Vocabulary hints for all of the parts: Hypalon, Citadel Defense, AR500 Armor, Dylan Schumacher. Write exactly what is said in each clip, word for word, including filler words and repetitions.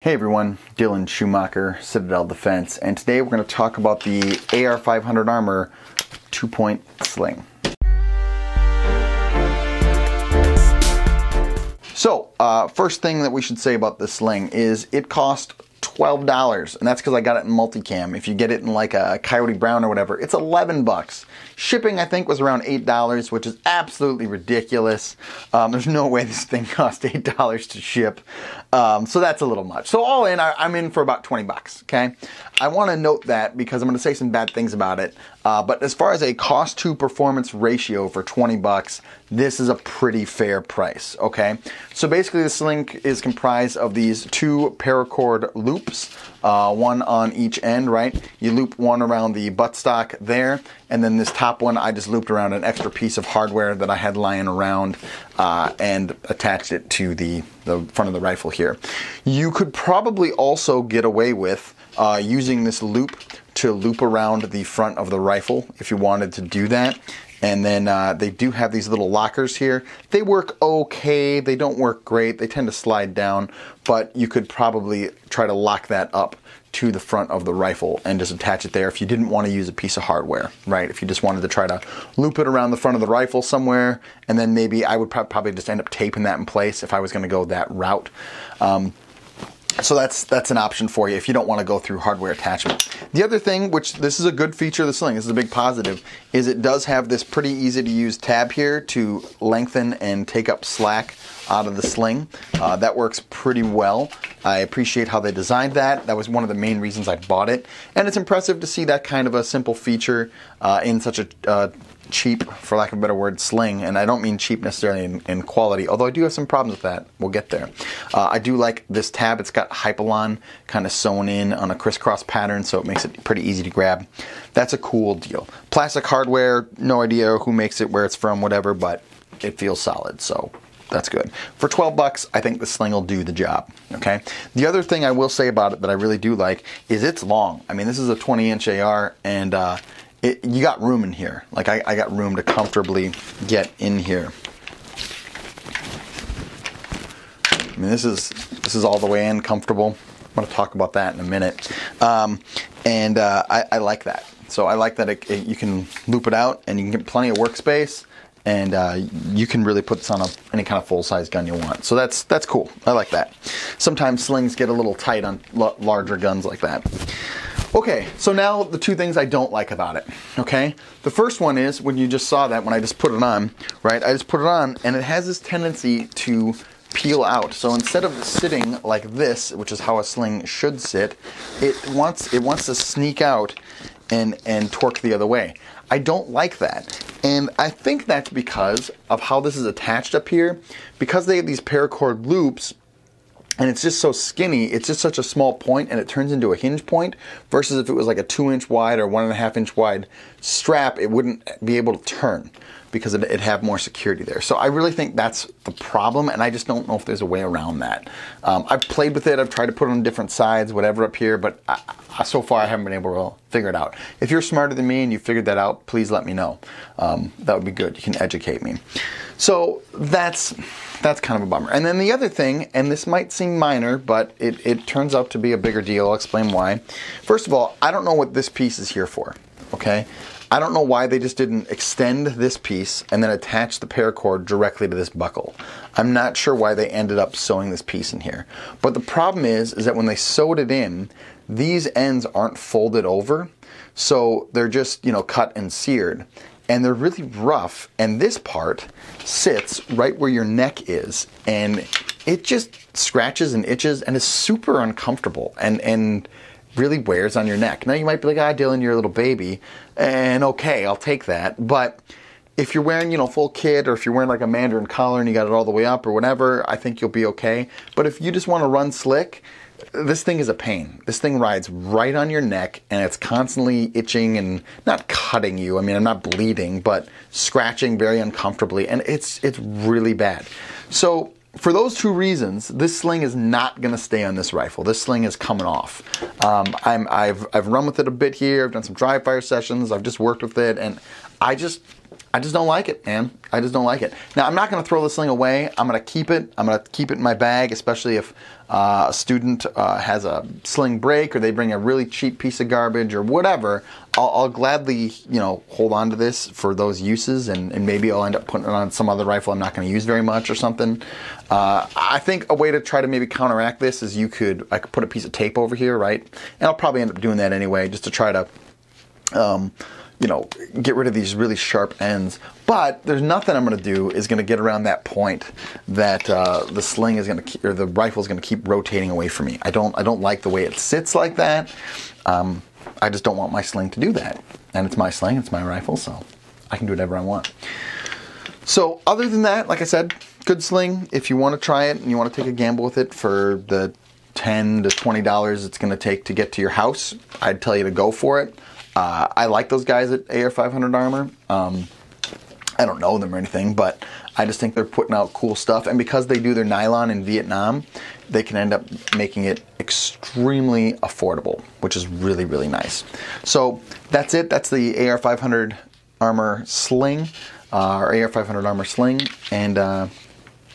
Hey everyone, Dylan Schumacher, Citadel Defense, and today we're going to talk about the A R five hundred Armor two-point sling. So, uh, first thing that we should say about this sling is it cost twelve dollars, and that's because I got it in multicam. If you get it in like a Coyote Brown or whatever, it's eleven bucks. Shipping, I think, was around eight dollars, which is absolutely ridiculous. Um, there's no way this thing cost eight dollars to ship. Um, so that's a little much. So all in, I, I'm in for about twenty bucks, okay? I want to note that because I'm going to say some bad things about it. Uh, but as far as a cost to performance ratio for twenty bucks, this is a pretty fair price, okay? So basically the sling is comprised of these two paracord loops, uh, one on each end, right? You loop one around the buttstock there, and then this top one I just looped around an extra piece of hardware that I had lying around uh, and attached it to the, the front of the rifle here. You could probably also get away with uh, using this loop to loop around the front of the rifle if you wanted to do that. And then uh, they do have these little lockers here. They work okay, they don't work great, they tend to slide down, but you could probably try to lock that up to the front of the rifle and just attach it there if you didn't want to use a piece of hardware, right? If you just wanted to try to loop it around the front of the rifle somewhere, and then maybe I would probably just end up taping that in place if I was gonna go that route. Um, So that's that's an option for you if you don't want to go through hardware attachment. The other thing, which this is a good feature of the sling, this is a big positive, is it does have this pretty easy to use tab here to lengthen and take up slack out of the sling. Uh, that works pretty well. I appreciate how they designed that. That was one of the main reasons I bought it. And it's impressive to see that kind of a simple feature uh, in such a uh, cheap, for lack of a better word, sling. And I don't mean cheap necessarily in, in quality, although I do have some problems with that. We'll get there. Uh, I do like this tab. It's got Hypalon kind of sewn in on a crisscross pattern, so it makes it pretty easy to grab. That's a cool deal. Plastic hardware, no idea who makes it, where it's from, whatever, but it feels solid, so that's good. For twelve bucks, I think the sling will do the job, okay? The other thing I will say about it that I really do like is it's long. I mean, this is a twenty inch A R, and uh, It, you got room in here. Like I, I got room to comfortably get in here. I mean, this is this is all the way in, comfortable. I'm gonna talk about that in a minute. Um, and uh, I, I like that. So I like that it, it, you can loop it out and you can get plenty of workspace, and uh, you can really put this on a, any kind of full-size gun you want. So that's that's cool. I like that. Sometimes slings get a little tight on l larger guns like that. Okay, so now the two things I don't like about it, okay? The first one is, when you just saw that, when I just put it on, right? I just put it on, and it has this tendency to peel out. So instead of sitting like this, which is how a sling should sit, it wants it wants to sneak out and, and torque the other way. I don't like that. And I think that's because of how this is attached up here. Because they have these paracord loops, and it's just so skinny, it's just such a small point, and it turns into a hinge point, versus if it was like a two inch wide or one and a half inch wide strap, it wouldn't be able to turn because it'd have more security there. So I really think that's the problem, and I just don't know if there's a way around that. Um, I've played with it, I've tried to put it on different sides, whatever up here, but I, I, so far I haven't been able to figure it out. If you're smarter than me and you figured that out, please let me know. Um, that would be good, you can educate me. So that's, that's kind of a bummer. And then the other thing, and this might seem minor, but it, it turns out to be a bigger deal, I'll explain why. First of all, I don't know what this piece is here for, okay? I don't know why they just didn't extend this piece and then attach the paracord directly to this buckle. I'm not sure why they ended up sewing this piece in here. But the problem is, is that when they sewed it in, these ends aren't folded over, so they're just, you know, cut and seared. And they're really rough, and this part sits right where your neck is, and it just scratches and itches and is super uncomfortable and and really wears on your neck. Now you might be like, ah, Dylan, you're a little baby, and okay, I'll take that, but if you're wearing, you know, full kit, or if you're wearing like a Mandarin collar and you got it all the way up or whatever, I think you'll be okay. But if you just want to run slick, this thing is a pain. This thing rides right on your neck, and it's constantly itching and not cutting you. I mean, I'm not bleeding, but scratching very uncomfortably, and it's it's really bad. So for those two reasons, this sling is not going to stay on this rifle. This sling is coming off. Um, I'm, I've, I've run with it a bit here. I've done some dry fire sessions. I've just worked with it, and I just, I I just don't like it, man. I just don't like it. Now, I'm not going to throw this thing away. I'm going to keep it. I'm going to keep it in my bag, especially if uh, a student uh, has a sling break or they bring a really cheap piece of garbage or whatever. I'll, I'll gladly, you know, hold on to this for those uses, and, and maybe I'll end up putting it on some other rifle I'm not going to use very much or something. Uh, I think a way to try to maybe counteract this is you could, I could put a piece of tape over here, right? And I'll probably end up doing that anyway, just to try to, um, you know, get rid of these really sharp ends. But there's nothing I'm going to do is going to get around that point that uh, the sling is going to, or the rifle is going to keep rotating away from me. I don't, I don't like the way it sits like that. Um, I just don't want my sling to do that. And it's my sling, it's my rifle, so I can do whatever I want. So other than that, like I said, good sling. If you want to try it and you want to take a gamble with it for the ten to twenty dollars it's going to take to get to your house, I'd tell you to go for it. Uh, I like those guys at A R five hundred Armor. Um, I don't know them or anything, but I just think they're putting out cool stuff. And because they do their nylon in Vietnam, they can end up making it extremely affordable, which is really, really nice. So that's it. That's the A R five hundred Armor sling, uh, or A R five hundred Armor sling. And uh,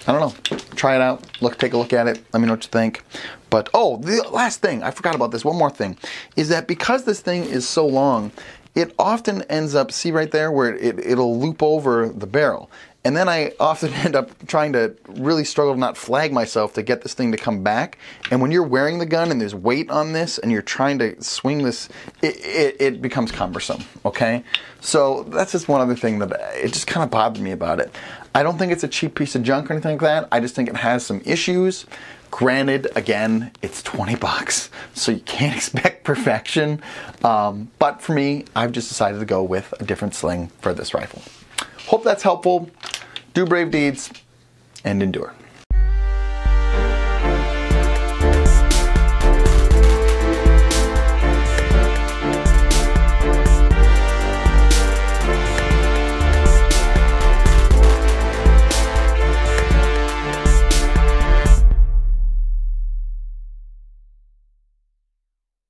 I don't know. Try it out. Look, take a look at it. Let me know what you think. But, oh, the last thing, I forgot about this, one more thing, is that because this thing is so long, it often ends up, see right there, where it, it'll loop over the barrel. And then I often end up trying to really struggle to not flag myself to get this thing to come back. And when you're wearing the gun and there's weight on this and you're trying to swing this, it, it, it becomes cumbersome, okay? So that's just one other thing that it just kind of bothered me about it. I don't think it's a cheap piece of junk or anything like that. I just think it has some issues. Granted, again, it's twenty bucks, so you can't expect perfection. Um, but for me, I've just decided to go with a different sling for this rifle. Hope that's helpful. Do brave deeds and endure.